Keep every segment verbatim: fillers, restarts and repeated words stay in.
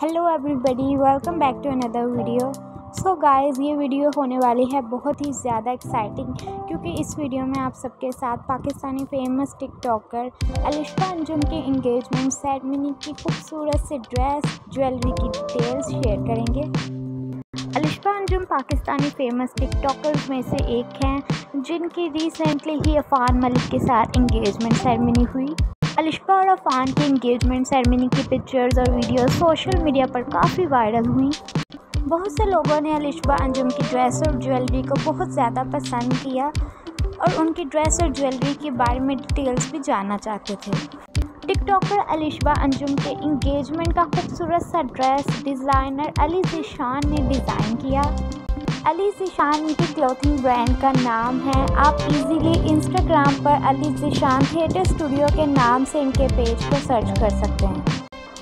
Hello everybody, welcome back to another video. So guys, ये video होने वाली है बहुत ही ज़्यादा एक्साइटिंग, क्योंकि इस वीडियो में आप सबके साथ पाकिस्तानी फ़ेमस टिकटॉकर अलिशबा अंजुम के इंगेजमेंट सेरेमनी की खूबसूरत से ड्रेस, ज्वेलरी की डिटेल्स शेयर करेंगे। अलिशबा अंजुम पाकिस्तानी फ़ेमस टिकटॉकर्स में से एक हैं, जिनकी रिसेंटली ही अफ़ान मलिक के साथ इंगेजमेंट सेरेमनी हुई। अलिशबा और अफ़ान की इंगेजमेंट सेरेमनी की पिक्चर्स और वीडियो सोशल मीडिया पर काफ़ी वायरल हुई। बहुत से लोगों ने अलिशबा अंजुम की ड्रेस और ज्वेलरी को बहुत ज़्यादा पसंद किया और उनकी ड्रेस और ज्वेलरी के बारे में डिटेल्स भी जानना चाहते थे। टिकटॉकर अलिशबा अंजुम के इंगेजमेंट का खूबसूरत सा ड्रेस डिज़ाइनर अली ज़ीशान ने डिज़ाइन किया। अली ज़ीशान की क्लॉथिंग ब्रांड का नाम है। आप इजीली इंस्टाग्राम पर अली ज़ीशान थिएटर स्टूडियो के नाम से इनके पेज को सर्च कर सकते हैं।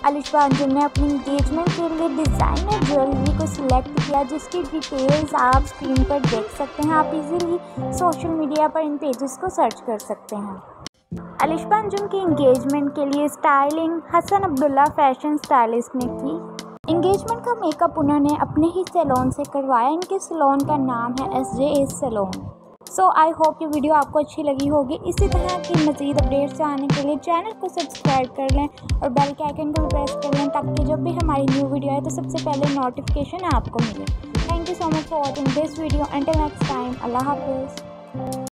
अलिशबा अंजुम ने अपनी इंगेजमेंट के लिए डिज़ाइनर ज्वेलरी को सिलेक्ट किया, जिसकी डिटेल्स आप स्क्रीन पर देख सकते हैं। आप इजीली सोशल मीडिया पर इन पेजेस को सर्च कर सकते हैं। अलिशबा अंजुम की इंगेजमेंट के लिए styling Hasan Abdullah fashion stylist ने की। इंगेजमेंट का मेकअप उन्होंने अपने ही सैलून से करवाया। इनके सैलून का नाम है S J S salon. So I hope ये वीडियो आपको अच्छी लगी होगी। इसी तरह की मज़ीद अपडेट्स आने के लिए चैनल को सब्सक्राइब कर लें और बेल के आइकन को प्रेस कर लें, ताकि जब भी हमारी न्यू वीडियो आए तो सबसे पहले नोटिफिकेशन आपको मिले। Thank you so much for watching this video. Until next time, अल्लाह हाफिज़।